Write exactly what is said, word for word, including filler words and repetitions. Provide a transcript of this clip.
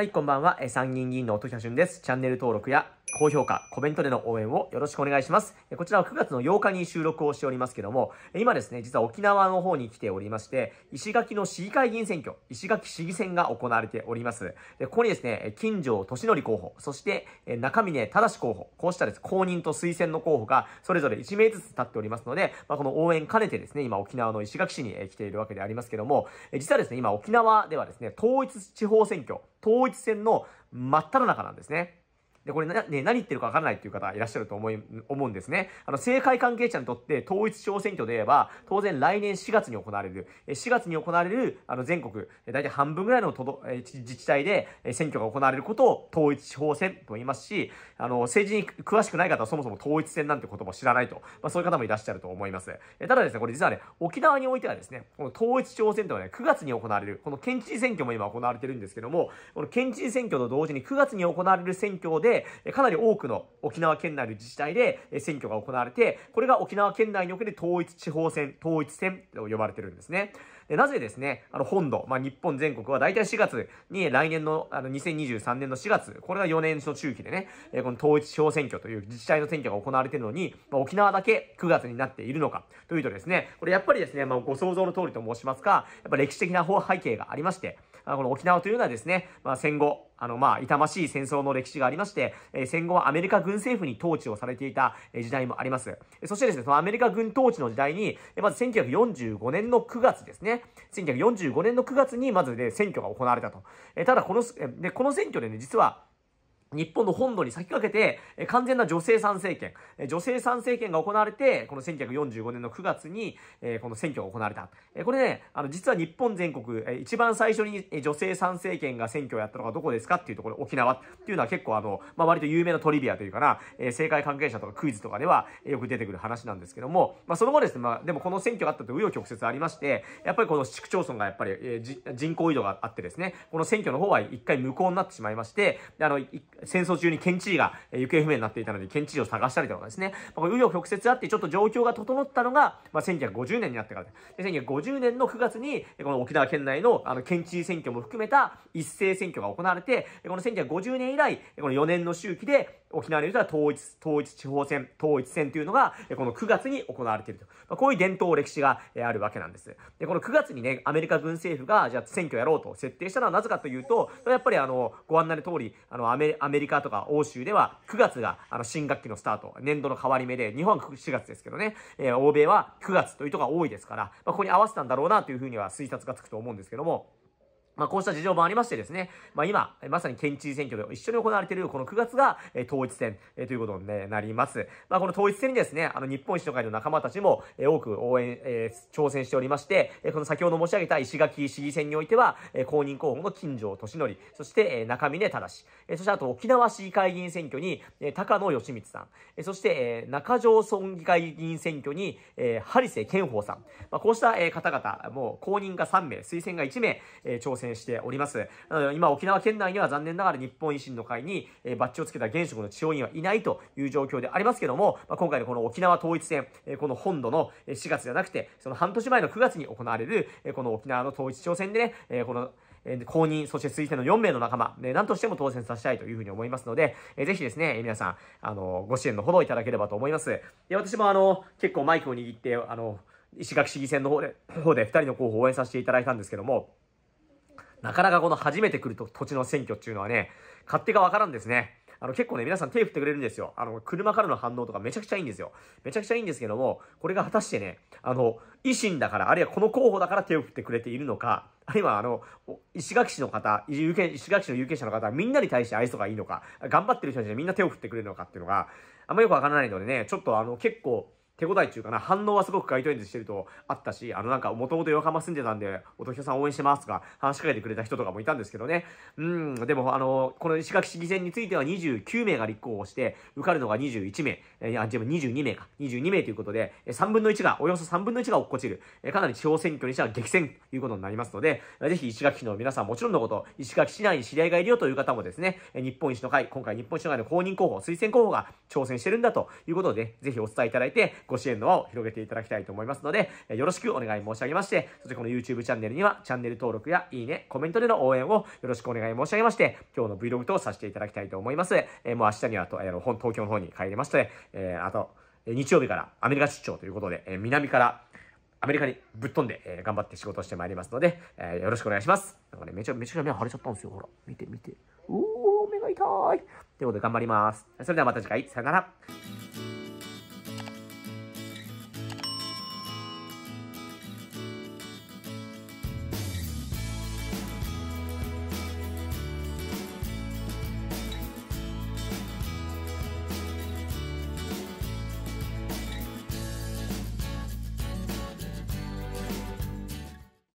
はい、こんばんは。参議院議員の音喜多駿です。チャンネル登録や高評価、コメントでの応援をよろしくお願いします。こちらはくがつのようかに収録をしておりますけども、今ですね、実は沖縄の方に来ておりまして、石垣の市議会議員選挙、石垣市議選が行われております。ここにですね、金城俊則候補、そして中峰忠候補、こうしたです公認と推薦の候補がそれぞれいちめいずつ立っておりますので、まあ、この応援兼ねてですね、今沖縄の石垣市に来ているわけでありますけども、実はですね、今沖縄ではですね、統一地方選挙、統一選の真っ只中なんですね。で、これな、ね、何言ってるか分からないという方いらっしゃると思い、思うんですね。あの、政界関係者にとって統一地方選挙で言えば、当然来年しがつに行われる、しがつに行われる、あの、全国、大体半分ぐらいの都道、自治体で選挙が行われることを統一地方選と言いますし、あの、政治に詳しくない方はそもそも統一選なんて言葉を知らないと、まあそういう方もいらっしゃると思います。ただですね、これ実はね、沖縄においてはですね、この統一地方選とはね、くがつに行われる、この県知事選挙も今行われてるんですけども、この県知事選挙と同時にくがつに行われる選挙で、かなり多くの沖縄県内の自治体で選挙が行われて、これが沖縄県内における統一地方選、統一選と呼ばれてるんですね。で、なぜですね、あの本土、まあ、日本全国は大体しがつに来年の、あのにせんにじゅうさんねんのしがつ、これがよねんの周期でね、この統一地方選挙という自治体の選挙が行われているのに、まあ、沖縄だけくがつになっているのかというとですね、これやっぱりですね、まあ、ご想像の通りと申しますか、やっぱ歴史的な背景がありまして、あのこの沖縄というのはですね、まあ、戦後、あの、まあ、痛ましい戦争の歴史がありまして、戦後はアメリカ軍政府に統治をされていた時代もあります。そしてですね、そのアメリカ軍統治の時代に、まずせんきゅうひゃくよんじゅうごねんのくがつですね。せんきゅうひゃくよんじゅうごねんのくがつに、まずね、選挙が行われたと。ただ、この、で、この選挙でね、実は、日本の本土に先駆けて、完全な女性参政権、女性参政権が行われて、このせんきゅうひゃくよんじゅうごねんのくがつに、この選挙が行われた。これね、あの、実は日本全国、一番最初に女性参政権が選挙をやったのがどこですかっていうところ、沖縄っていうのは結構あの、まあ、割と有名なトリビアというかな、政界関係者とかクイズとかではよく出てくる話なんですけども、まあ、その後ですね、まあ、でもこの選挙があったと紆余曲折ありまして、やっぱりこの市区町村がやっぱり人口移動があってですね、この選挙の方は一回無効になってしまいまして、あの、戦争中に県知事が行方不明になっていたので、県知事を探したりとかですね、まあ、紆余曲折あってちょっと状況が整ったのが、まあ、せんきゅうひゃくごじゅうねんになってからで、せんきゅうひゃくごじゅうねんのくがつに、この沖縄県内の、あの県知事選挙も含めた一斉選挙が行われて、このせんきゅうひゃくごじゅうねん以来、このよねんの周期で、沖縄でいうとは統一、統一地方選、統一選というのが、このくがつに行われていると。まあ、こういう伝統、歴史があるわけなんです。で、このくがつにね、アメリカ軍政府が、じゃあ選挙やろうと設定したのはなぜかというと、やっぱりあの、ご案内の通り、あの、アメ、アメリカとか欧州ではくがつがあの新学期のスタート、年度の変わり目で、日本はしがつですけどね、えー、欧米はくがつという人が多いですから、まあ、ここに合わせたんだろうなというふうには推察がつくと思うんですけども、まあこうした事情もありましてですね、まあ今、まさに県知事選挙で一緒に行われているこのくがつが統一選ということになります。まあこの統一選にですね、あの日本維新の会の仲間たちも多く応援、えー、挑戦しておりまして、この先ほど申し上げた石垣市議選においては、公認候補の金城俊則、そして中峰忠、そしてあと沖縄市議会議員選挙に高野義光さん、そして中条村議会議員選挙に張瀬健豊さん、まあこうした方々、もう公認がさんめい、推薦がいちめい、挑戦しております。なので今沖縄県内には残念ながら日本維新の会にバッジをつけた現職の地方議員はいないという状況でありますけども、今回のこの沖縄統一選、この本土のしがつじゃなくて、その半年前のくがつに行われるこの沖縄の統一地方選でね、この公認、そして推薦のよんめいの仲間、何としても当選させたいというふうに思いますので、ぜひですね、皆さん、あの、ご支援のほどいただければと思います。私もあの、結構マイクを握って、あの、石垣市議選の方で、方でふたりの候補を応援させていただいたんですけども、なかなかこの初めて来ると土地の選挙っていうのはね、勝手がわからんですね。あの結構ね、皆さん手振ってくれるんですよ。あの、車からの反応とかめちゃくちゃいいんですよ。めちゃくちゃいいんですけども、これが果たしてね、あの、維新だから、あるいはこの候補だから手を振ってくれているのか、あるいはあの、石垣市の方、石垣市の有権者の方、みんなに対して愛想がいいのか、頑張ってる人たちにみんな手を振ってくれるのかっていうのが、あんまよくわからないのでね、ちょっとあの、結構、手応えっていうかな、反応はすごく街頭演説してるとあったし、あのなんか、もともと横浜住んでたんで、音喜多さん応援してますとか、話しかけてくれた人とかもいたんですけどね。うん、でもあの、この石垣市議選についてはにじゅうきゅうめいが立候補して、受かるのがにじゅういちめい、えー、あ、にじゅうにめいか、にじゅうにめいということで、さんぶんのいちが、およそさんぶんのいちが落っこちる、かなり地方選挙にしては激戦ということになりますので、ぜひ石垣市の皆さんもちろんのこと、石垣市内に知り合いがいるよという方もですね、日本維新の会、今回日本維新の会の公認候補、推薦候補が挑戦してるんだということで、ぜひお伝えいただいて、ご支援の輪を広げていただきたいと思いますので、よろしくお願い申し上げまして、そしてこの YouTube チャンネルにはチャンネル登録やいいね、コメントでの応援をよろしくお願い申し上げまして、今日の Vlog とさせていただきたいと思います。えー、もう明日にはと、えー、東京の方に帰りまして、えー、あと、日曜日からアメリカ出張ということで、えー、南からアメリカにぶっ飛んで、えー、頑張って仕事をしてまいりますので、えー、よろしくお願いします。なんかね、めちゃめちゃ目腫れちゃったんですよ。ほら、見て見て。うおー、目が痛い。ということで頑張ります。それではまた次回、さよなら。